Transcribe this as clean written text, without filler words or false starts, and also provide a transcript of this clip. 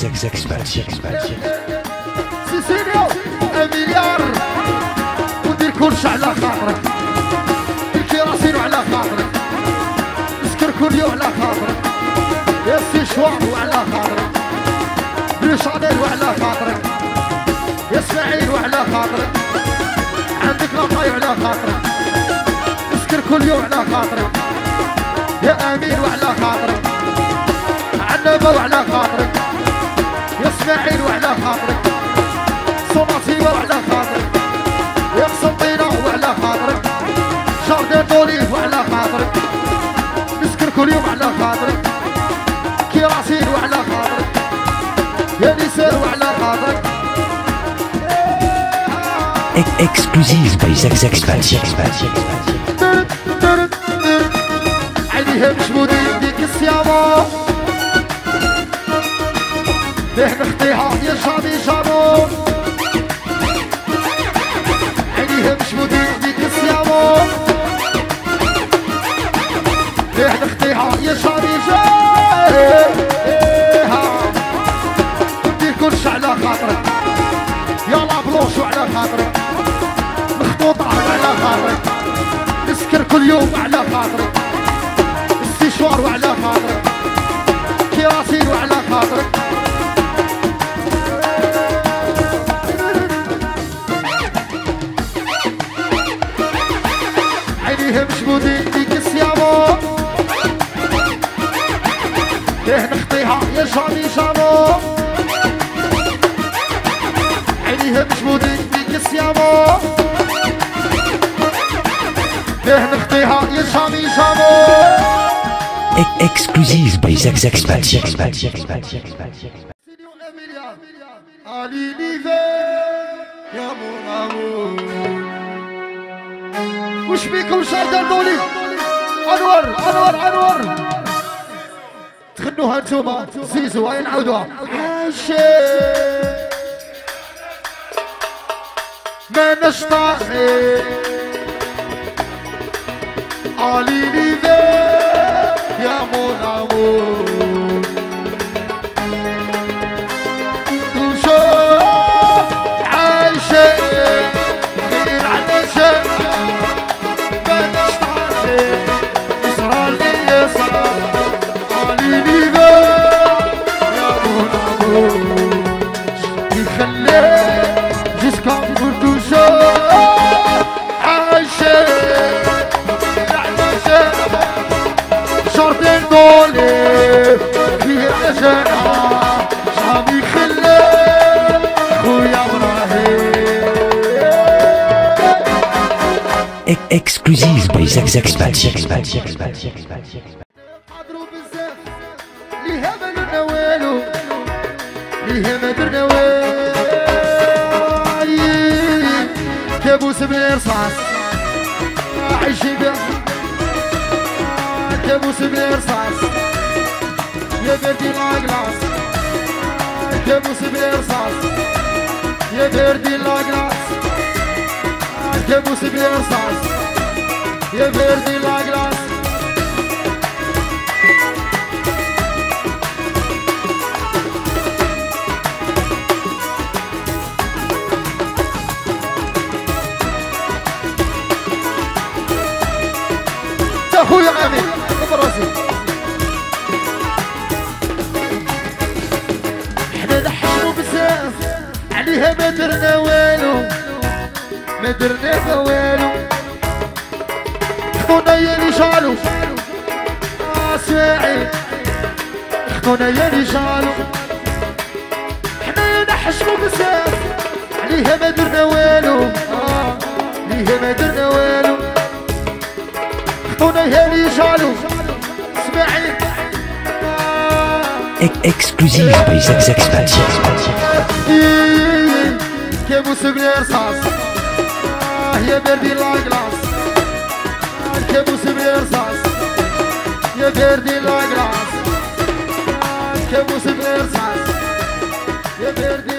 Zàkzàk SmàTi. سيسيليو مليار ودير كلش على خاطرك، الكراسينو على خاطرك، نسكر كل يوم على خاطرك، يا سي شوارو على خاطرك، بلو شانيلو على خاطرك، يا اسماعيلو على خاطرك، عندك لقايو على خاطرك، نسكر كل يوم على خاطرك، يا اميرو على خاطرك، عنابو على خاطرك، يا اسماعيلو على خاطرك، صماتي وعلى خاطرك، يا قسنطينة وعلى خاطرك، جاردان دوليف وعلى خاطرك، نسكر كل يوم على خاطرك، كراسين وعلى خاطرك، يا نساء وعلى خاطرك. اكسكلوزيف باي زاكزاك سماتي. عليها مشمودي يديك الصيامة، ليه نخطيها يا جامي جامو، مش مدير ديك الصيامو، ليه نخطيها يا شاري جايها، ندير كلش على خاطرك، يا لابلونشو على خاطرك، مخطوطة على خاطرك، نسكر كل يوم على خاطرك، السيشوار وعلى خاطرك، كراسين وعلى خاطرك. ليه مشمودي ديك الصيامو، ليه نخطيها يا جامي جامو، عليها مشمودي ديك الصيامو، ليه نخطيها يا جامي جامو. اكسكلوزيف باي زاكزاك سماتي. يا مورامو وش بيكم شاردان دولي، انور انور انور تغنوها انتوما زيزو هاي نعاودوها. عاشق ماناش طايق قاليلي ذاك يا مون عمور، وشوف عاشق غير على شق اكسكلوزيف باي زاكزاك سماتي. قدروا بزاف ليها ما درنا والو، ليها ما درنا والو، كابوس بلا رصاص عايشين بها، كابوس بلا رصاص يا بردي لا كلاس، كابوس بلا رصاص يا بردي لا كلاس، كابوس بلا رصاص يا بردي لا كلاس. يا خويا امين براسي حنا نحشمو بزاف عليها ما درنا والو، ما درنا والو، خطونا يا رجالو اسماعيل، خطونا يا رجالو حنايا نحشمو بزاف عليها ما درنا والو، عليها ما درنا والو، خطونا يا رجالو اسماعيل. اكسكلوزيف باي زاكزاك سماتي. كابوس بلا رصاص يا بردي لا كلاس، كابوس بلا رصاص يا بردي لا كلاس، كابوس بلا رصاص يا بردي.